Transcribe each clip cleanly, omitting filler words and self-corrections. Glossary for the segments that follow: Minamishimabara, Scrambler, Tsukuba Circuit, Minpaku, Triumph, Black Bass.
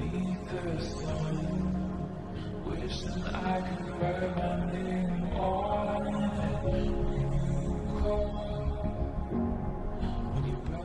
Beneath the sun, wish that I could write my name on it. When you call, when you back.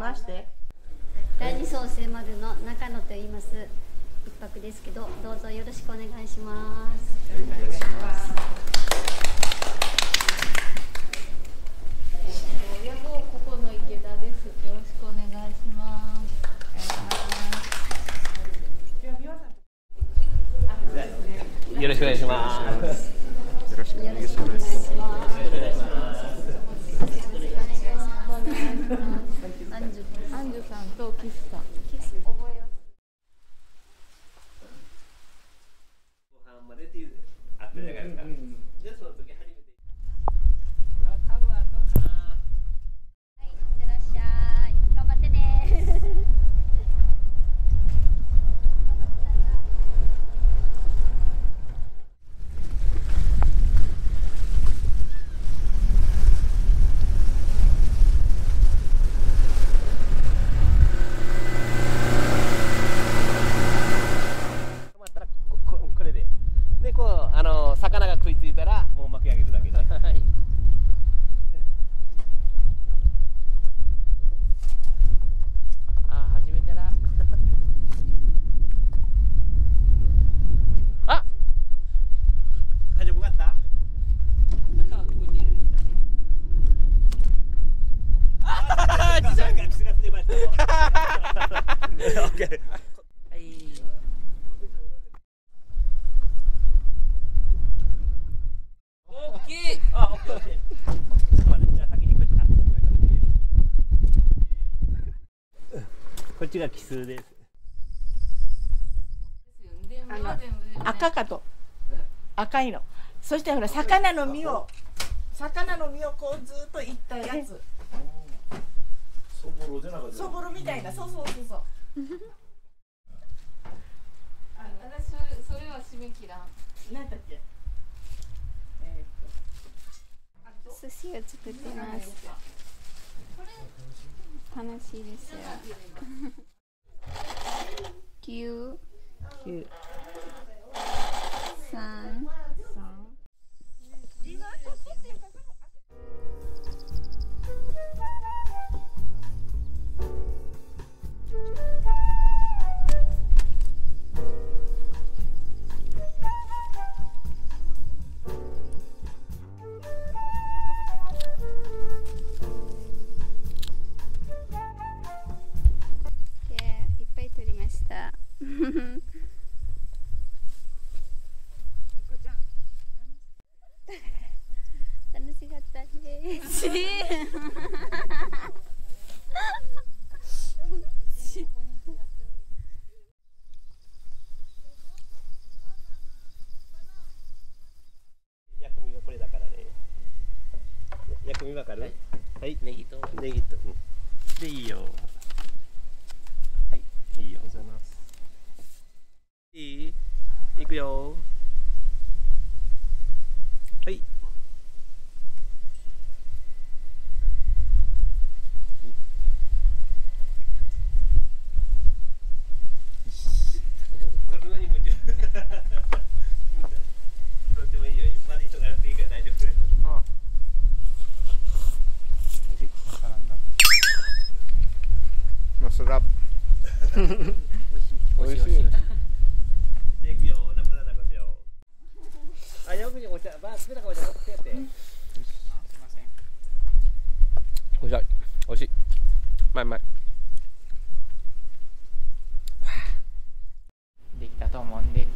回して第2相生丸の中野と言います。一泊ですけど、どうぞよろしくお願いします。よろしくお願いします。親子ここの池田です。よろしくお願いします。よろしくお願いします。よろしくお願いします。よろしくお願いします。アンジュさんとキスさん。こっちが奇数です。赤かと赤いの。そしてほら魚の身をこうずっといったやつ。そぼろみたいな。そう。私それは締め切らん。なんだっけ。寿司を作ってます。これ楽しいですよ。9、3。はい、ネギと、でいいよ。はい、いいよ。ございます。いくよ。はい。美味しい。あ、よくにお茶、まあ、すべてお茶をつけて。美味しい。うまい。できたと思うんで、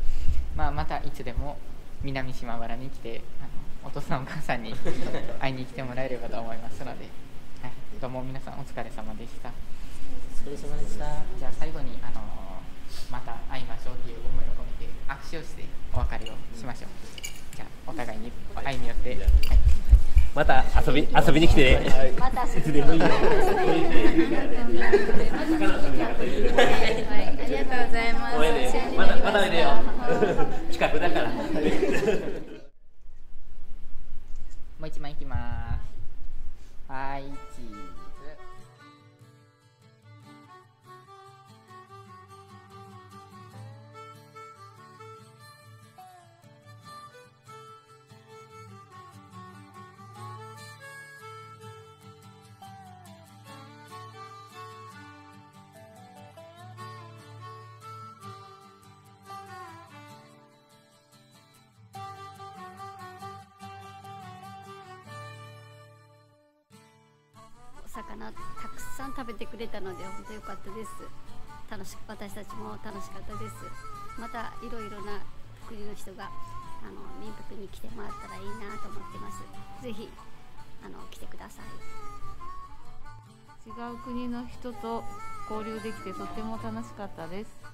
まあ、またいつでも南島原に来て、お父さんお母さんに会いに来てもらえればと思いますので、はい、どうも皆さんお疲れ様でした。お疲れ様でした。じゃあ最後にまた会いましょうという思いを込めて握手をしてお別れをしましょう。じゃあお互いに愛によって、はい、また遊びに来てね。いつでもいいよ。はい、ありがとうございます。またおいでよ。近くだから。もう一枚いきます。はい、チーズ。魚たくさん食べてくれたので本当良かったです。私たちも楽しかったです。またいろいろな国の人が民泊に来てもらったらいいなと思ってます。ぜひ来てください。違う国の人と交流できてとても楽しかったです。